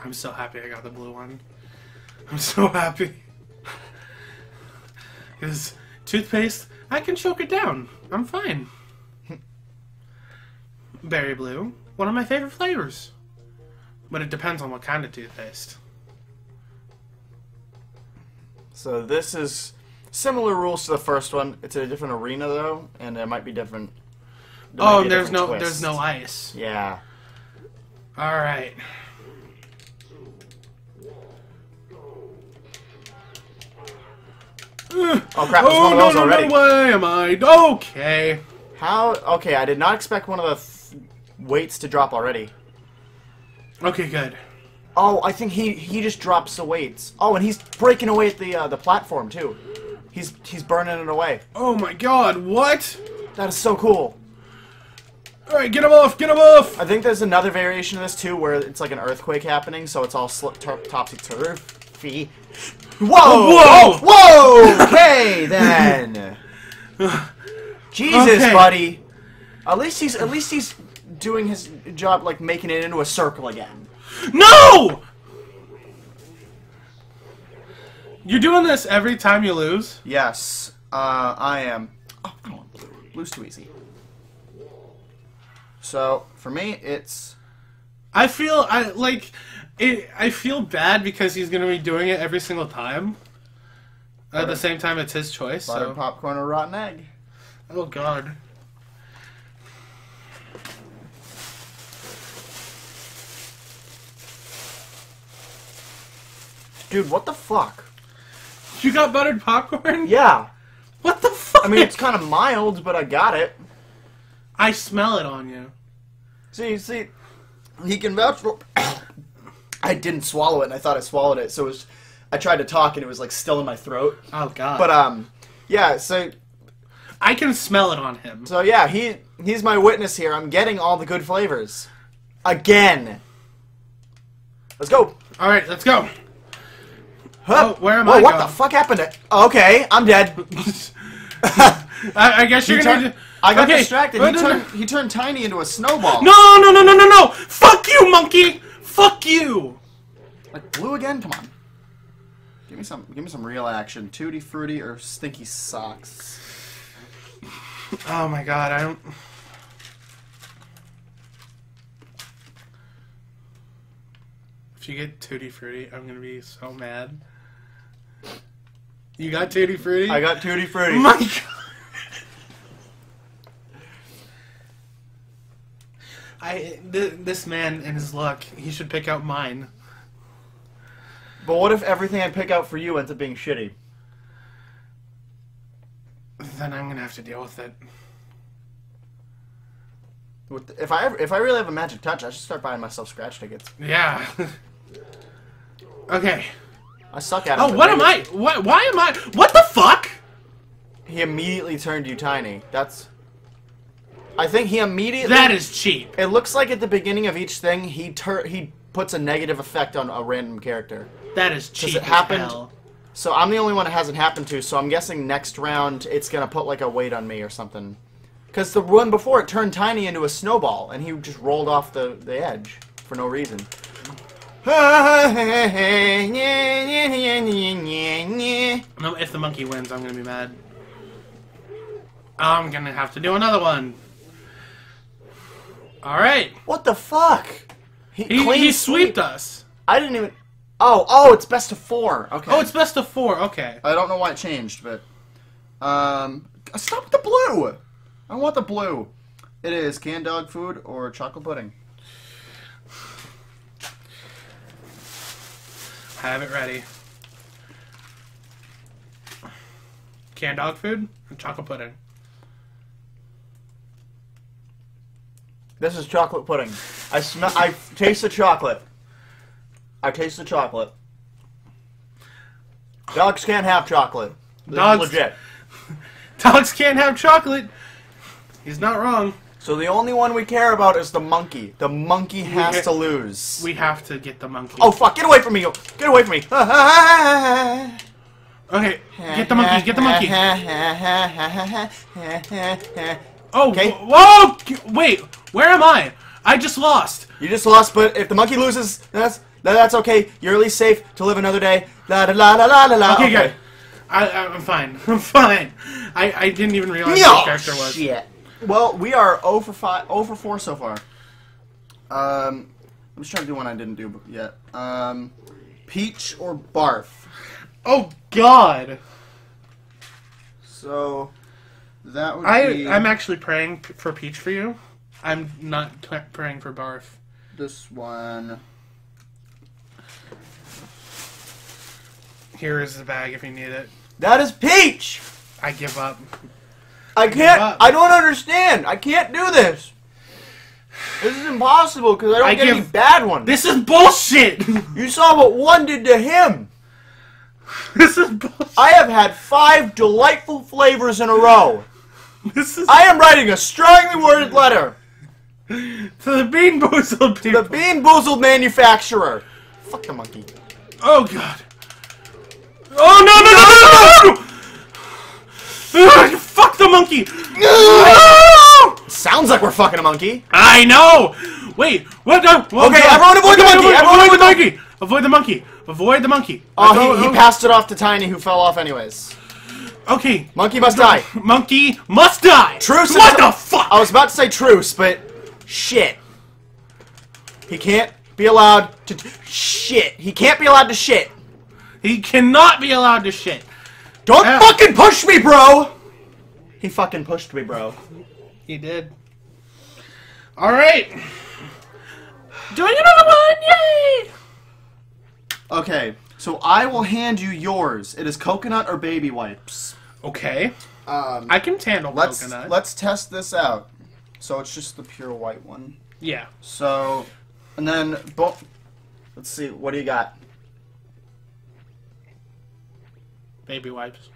I'm so happy I got the blue one. I'm so happy. Because toothpaste, I can choke it down. I'm fine. Berry blue, one of my favorite flavors. But it depends on what kind of toothpaste. So this is similar rules to the first one. It's in a different arena though, and it might be different. Oh, there's no ice. Yeah. All right. Oh crap! There's one of those already. Why am I? Okay. How? Okay, I did not expect one of the weights to drop already. Okay, good. Oh, I think he just drops the weights. Oh, and he's breaking away at the platform too. He's burning it away. Oh my God! What? That is so cool. All right, get him off! Get him off! I think there's another variation of this too, where it's like an earthquake happening, so it's all topsy-turvy. Whoa! Whoa! Whoa! Okay then. Jesus, okay. Buddy. At least he's doing his job, like making it into a circle again. No! You're doing this every time you lose? Yes, I am. Oh, come on, blue. Blue's too easy. So for me, it's. I feel bad because he's gonna be doing it every single time. At the same time, it's his choice. Butter, so. Popcorn, or rotten egg. Oh God. Dude, what the fuck? You got buttered popcorn? Yeah. What the fuck? I mean, it's kind of mild, but I got it. I smell it on you. See, he can vouch for... I didn't swallow it, and I thought I swallowed it, so it was... I tried to talk, and it was, like, still in my throat. Oh, God. But, yeah, so... I can smell it on him. So, yeah, he's my witness here. I'm getting all the good flavors. Again. Let's go. All right, let's go. Hup. Oh, where am I what going? The fuck happened to... Okay, I'm dead. I guess you're gonna... I got distracted. He turned Tiny into a snowball. No! Fuck you, monkey! Fuck you! Like, blue again? Come on. Give me some real action. Tutti Frutti or Stinky Socks. Oh my God, I don't... If you get Tutti Frutti, I'm gonna be so mad. You got Tutti Frutti? I got Tutti Frutti. My God! This man and his luck, he should pick out mine. But what if everything I pick out for you ends up being shitty? Then I'm gonna have to deal with it. If I really have a magic touch, I should start buying myself scratch tickets. Yeah. Okay. I suck at it. Oh, what am I? Why am I? What the fuck? He immediately turned you tiny. That's. I think he immediately... That is cheap. It looks like at the beginning of each thing, he puts a negative effect on a random character. That is cheap. Because it happened... Hell. So I'm the only one it hasn't happened to, so I'm guessing next round it's going to put like a weight on me or something. Because the one before, it turned Tiny into a snowball, and he just rolled off the edge for no reason. No, if the monkey wins, I'm going to be mad. I'm going to have to do another one. All right. What the fuck? He sweeped us. I didn't even... Oh, it's best of four. Okay. Oh, it's best of four. Okay. I don't know why it changed, but... Stop with the blue. I want the blue. It is canned dog food or chocolate pudding. I have it ready. Canned dog food or chocolate pudding. This is chocolate pudding. I taste the chocolate. I taste the chocolate. Dogs can't have chocolate. Dogs legit. Dogs can't have chocolate. He's not wrong. So the only one we care about is the monkey. The monkey has to lose. We have to get the monkey. Oh fuck! Get away from me! Get away from me! Okay, get the monkey! Get the monkey! Oh, okay. Whoa! Wait, where am I? I just lost. You just lost, but if the monkey loses, that's That's okay. You're at least safe to live another day. La da la la la la la. Okay, good. I'm fine. I'm fine. I didn't even realize what the character was. Shit. Well, we are 0 for 5, 0 for 4 so far. I'm just trying to do one I didn't do yet. Peach or barf? Oh God. So that would be... I'm actually praying for peach for you. I'm not praying for barf. This one. Here is the bag if you need it. That is peach. I give up. I can't. I don't understand. I can't do this. This is impossible because I don't get any bad ones. This is bullshit. You saw what one did to him. This is bullshit. I have had 5 delightful flavors in a row. This is. I am writing a strongly worded letter to the Bean Boozled people. To the Bean Boozled manufacturer. Fuck the monkey. Oh God. Oh no no no no! Ugh, fuck the monkey! No! Sounds like we're fucking a monkey. I know! Wait, what the? Well, okay, everyone avoid the monkey! Everyone avoid the monkey! Avoid the monkey! Avoid the monkey! Oh, he passed it off to Tiny, who fell off anyways. Okay. Monkey must die. Monkey must die! Truce! What the fuck? I was about to say truce, but... Shit. He can't be allowed to... Shit. He can't be allowed to shit. He cannot be allowed to shit. Don't fucking push me, bro! He fucking pushed me, bro. He did. Alright! Doing another one! Yay! Okay, so I will hand you yours. It is coconut or baby wipes. Okay. I can handle coconut. Let's test this out. So it's just the pure white one. Yeah. So, and then, let's see, what do you got? Baby wipes,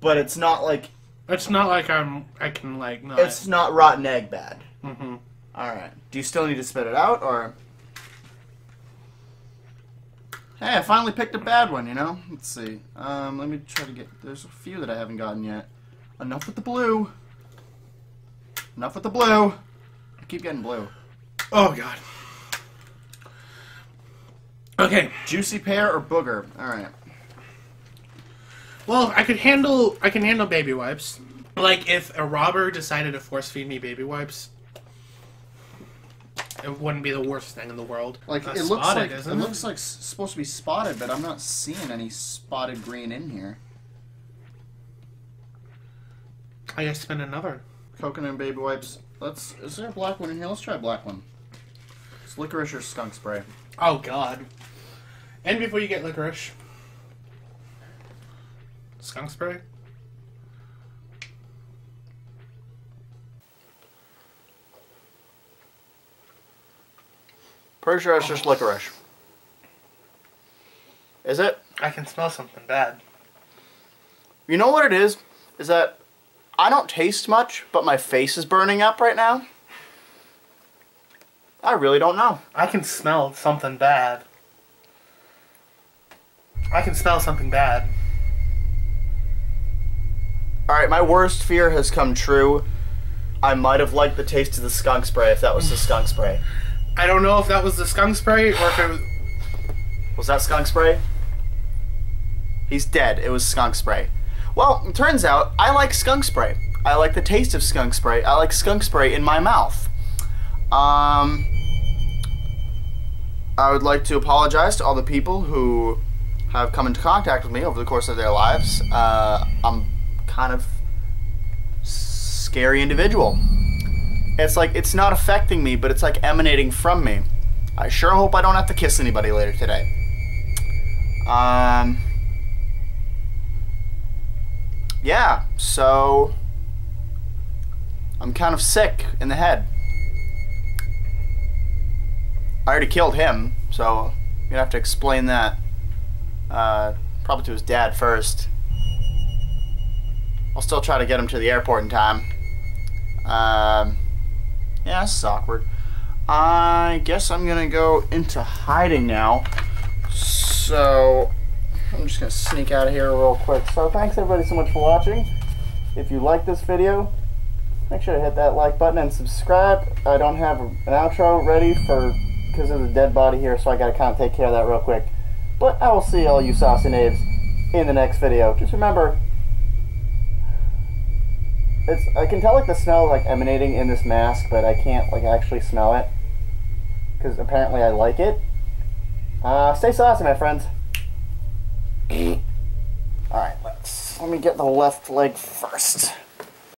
but it's not like I can like not. It's not rotten egg bad. Mm-hmm. All right. Do you still need to spit it out, or? Hey, I finally picked a bad one. You know. Let's see. Let me try to get. There's a few that I haven't gotten yet. Enough with the blue. Enough with the blue. I keep getting blue. Oh God. Okay. Juicy pear or booger. All right. Well, I can handle baby wipes. Like if a robber decided to force feed me baby wipes, it wouldn't be the worst thing in the world. Like it looks like it looks like supposed to be spotted, but I'm not seeing any spotted green in here. I guess spend another coconut and baby wipes. Is there a black one in here? Let's try a black one. It's licorice or skunk spray. Oh God! And before you get licorice. Skunk spray? Pretty sure it's just licorice. Is it? I can smell something bad. You know what it is? Is that I don't taste much, but my face is burning up right now. I really don't know. I can smell something bad. I can smell something bad. Alright, my worst fear has come true. I might have liked the taste of the skunk spray if that was the skunk spray. I don't know if that was the skunk spray or if it was... Was that skunk spray? He's dead. It was skunk spray. Well, it turns out I like skunk spray. I like the taste of skunk spray. I like skunk spray in my mouth. I would like to apologize to all the people who have come into contact with me over the course of their lives. I'm kind of scary individual. It's like it's not affecting me, but it's like emanating from me. I sure hope I don't have to kiss anybody later today. Yeah, so I'm kind of sick in the head. I already killed him, so I'm gonna have to explain that probably to his dad first. I'll still try to get him to the airport in time. Yeah, this is awkward. I guess I'm gonna go into hiding now. So, I'm just gonna sneak out of here real quick. So, thanks everybody so much for watching. If you like this video, make sure to hit that like button and subscribe. I don't have an outro ready for because there's a dead body here, so I gotta kind of take care of that real quick. But I will see all you saucy knaves in the next video. Just remember, it's, I can tell like the smell like emanating in this mask, but I can't like actually smell it because apparently I like it. Stay saucy, my friends. All right, let me get the left leg first.